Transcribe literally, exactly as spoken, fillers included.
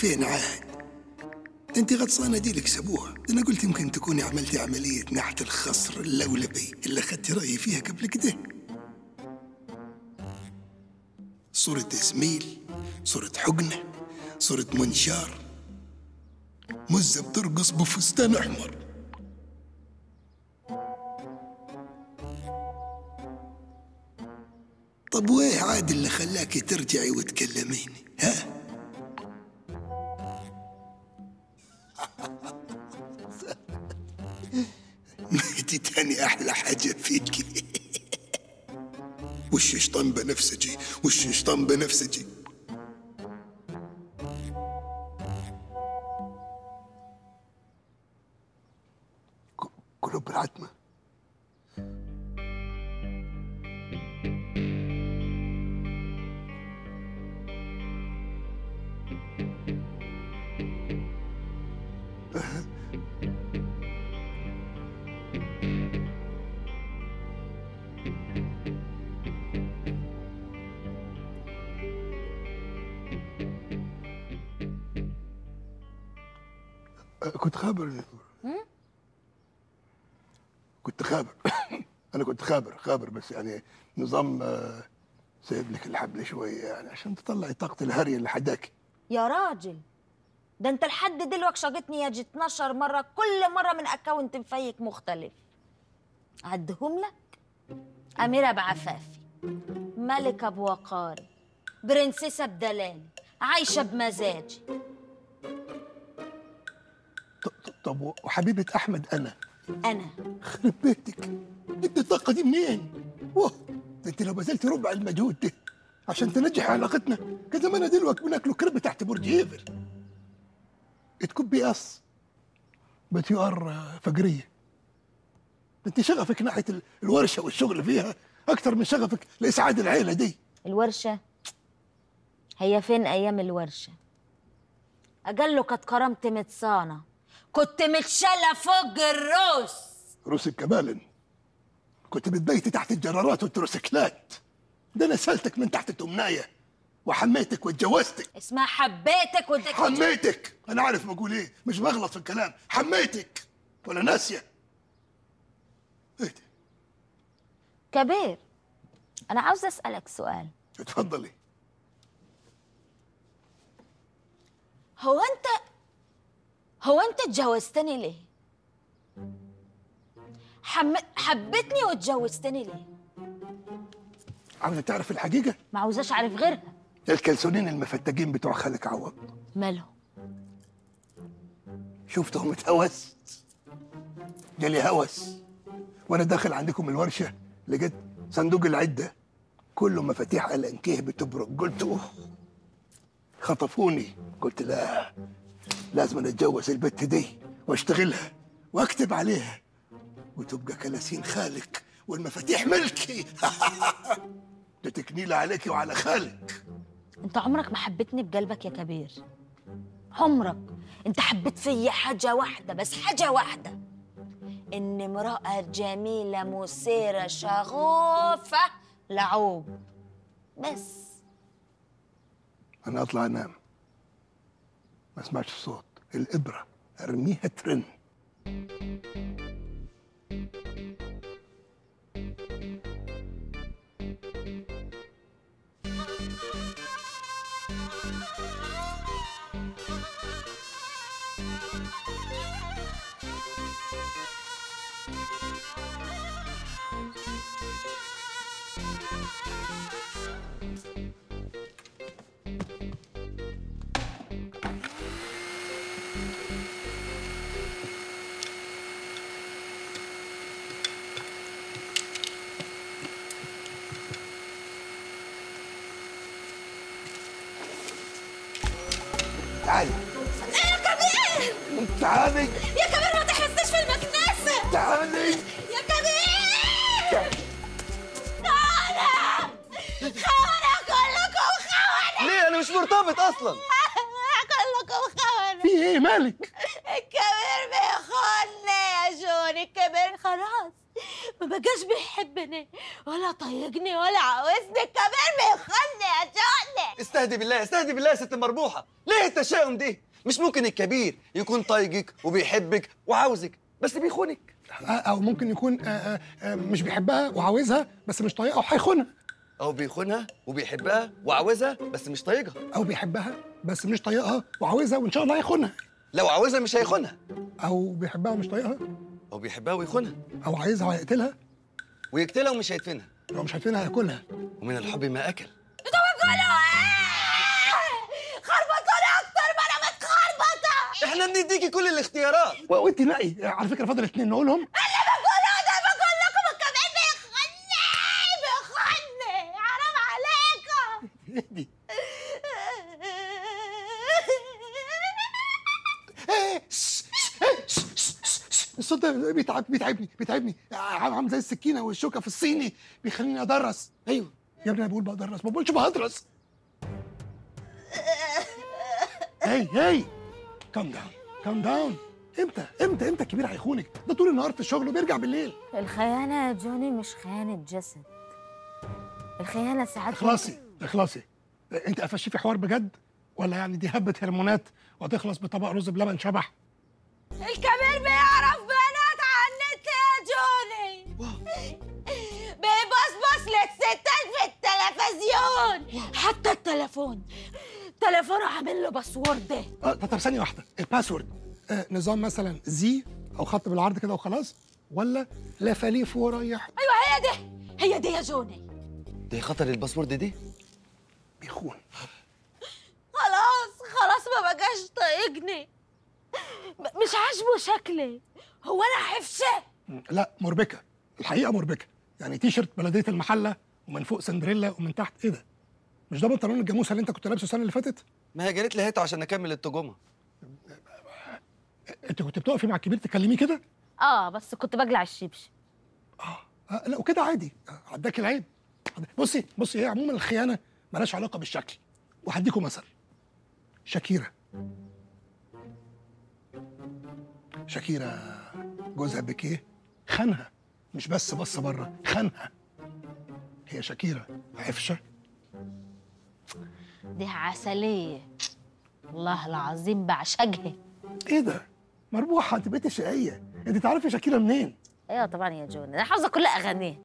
فين عاد؟ انت غطسانه ديلك سبوع. انا قلت يمكن تكوني عملتي عمليه نحت الخصر اللولبي اللي اخذتي رايي فيها قبل كده. صوره زميل، صوره حقنه، صوره منشار، مزه بترقص بفستان احمر. طب وايه عاد اللي خلاكي ترجعي وتكلميني؟ ها؟ ميتي تاني أحلى حاجة فيكي والشيشطان بنفسجي والشيشطان بنفسجي. قلوب العتمة كنت خابر. كنت خابر أنا كنت خابر خابر بس يعني نظام سايب لك الحبل شوية يعني عشان تطلعي طاقة الهري اللي حداكي. يا راجل ده أنت لحد دلوقتي شاقتني يجي اتناشر مرة، كل مرة من أكونت مفيك مختلف. أعدهم لك: أميرة بعفافي، ملكة بوقاري، برنسيسة بدلالي، عايشة بمزاجي. طب وحبيبة أحمد أنا؟ أنا خرب بيتك، جبت الطاقة دي منين؟ واه ده أنت لو بذلتي ربع المجهود ده عشان تنجح علاقتنا كان زماننا دلوقتي بناكلوا كرب تحت برج إيفل. It could be us but you are فجرية. ده أنت شغفك ناحية الورشة والشغل فيها أكتر من شغفك لإسعاد العيلة دي. الورشة؟ هي فين أيام الورشة؟ أجله كانت كرامتي متصانة، كنت متشلة فوق الروس. روس الكبالن كنت بتبيتي تحت الجرارات والتروسكلات. ده انا سالتك من تحت التمناية وحميتك واتجوزتك. اسمها حبيتك وانت حميتك. انا عارف بقول ايه، مش بغلط في الكلام. حميتك ولا ناسية؟ اهدي كبير، انا عاوزة اسألك سؤال. اتفضلي. هو انت هو انت اتجوزتني ليه؟ حم... حبتني واتجوزتني ليه؟ عاوزه تعرف الحقيقه؟ ما عاوزاش اعرف غيرها. الكلسونين المفتجين بتوع خالك عوض مالهم؟ شفتهم اتهوست، جالي هوس وانا داخل عندكم الورشه، لقيت صندوق العده كله مفاتيح الانكيه بتبرق. قلت اوه، خطفوني. قلت لا، لازم اتجوز البت دي واشتغلها واكتب عليها وتبقى كلاسين خالك والمفاتيح ملكي. ده تكنيله عليكي وعلى خالك. انت عمرك ما حبيتني بقلبك يا كبير، عمرك. انت حبيت فيا حاجه واحده بس، حاجه واحده، ان امراه جميله مثيره شغوفه لعوب بس. انا اطلع انام، ما اسمعش الصوت، الإبرة أرميها ترن. تعالي يا كبير. تعالي يا كبير، ما تحسش في المكنسة. تعالي يا كبير. خونة خونة كلكم خونة. ليه؟ أنا مش مرتبط أصلا. كلكم خونة. في إيه مالك؟ الكبير بيخونني يا جوني. الكبير خلاص ما بقاش بيحبني ولا طايقني ولا عاوزني، كمان بيخوني يا جوني. استهدي بالله استهدي بالله يا ست مربوحة، ليه التشاؤم دي؟ مش ممكن الكبير يكون طايقك وبيحبك وعاوزك بس بيخونك، او ممكن يكون آآ آآ مش بيحبها وعاوزها بس مش طايقها وهيخونها، او بيخونها وبيحبها وعاوزها بس مش طايقها، او بيحبها بس مش طايقها وعاوزها وان شاء الله هيخونها، لو عاوزها مش هيخونها، او بيحبها ومش طايقها، او بيحبها ويخونها، او عايزها وهيقتلها، ويقتلها ومش هيدفنها، لو مش هيدفنها هياكلها، ومن الحب ما اكل. انتوا بتقولوا ايه؟ خربطوني اكتر ما انا متخربطه. احنا بنديكي كل الاختيارات وانت نقي. على فكره فاضل اثنين نقولهم. اللي بقوله ده بقول لكم الكمان بيخوني بيخوني، حرام عليكم. اهدي الصوت ده بيتعب بيتعبني بيتعبني عامل زي السكينه والشوكه في الصيني، بيخليني ادرس. ايوه يا ابني انا بقول بدرس، ما بقولش بهدرس. هاي هاي كام داون كام داون. امتى امتى امتى الكبير هيخونك؟ ده طول النهار في الشغل وبيرجع بالليل. الخيانه يا جوني مش خيانه جسد، الخيانه ساعات. اخلصي اخلصي، انت قفشتي في حوار بجد ولا يعني دي هبه هرمونات وهتخلص بطبق رز بلبن شبح؟ الكبير بيعرف بنات على النت يا جوني، بيبصبص للستات في التلفزيون، حتى التليفون تليفونه عامل له باسورد. اه طب ثانيه واحده، الباسورد آه نظام مثلا زي او خط بالعرض كده وخلاص، ولا لفاليف وريح؟ ايوه هي دي هي دي يا جوني. دي خطر الباسورد دي بيخون. خلاص خلاص ما بقاش طايقني، مش عاجبه شكلي. هو انا حفشه؟ لا مربكه، الحقيقه مربكه. يعني تيشرت بلديه المحله ومن فوق سندريلا ومن تحت ايه ده؟ مش ده بنطلون الجاموسه اللي انت كنت لابسه السنه اللي فاتت؟ ما هي جريت لي هاته عشان اكمل التجمه. انت كنت بتقفي مع الكبير تكلميه كده؟ اه بس كنت بجلع الشبشب. اه, آه لا وكده عادي، عداك العيب. بصي بصي هي عموما الخيانه مالهاش علاقه بالشكل، وهديكم مثل. شاكيرا شاكيرا جوزها بكيه خانها، مش بس بص بره، خانها. هي شاكيرا عفشه دي عسليه، والله العظيم بعشقها. ايه ده مربوحه انت بقيتي شقيه، انت تعرفي شاكيرا منين؟ ايوه طبعا يا جوني، انا حافظه كل اغانيها.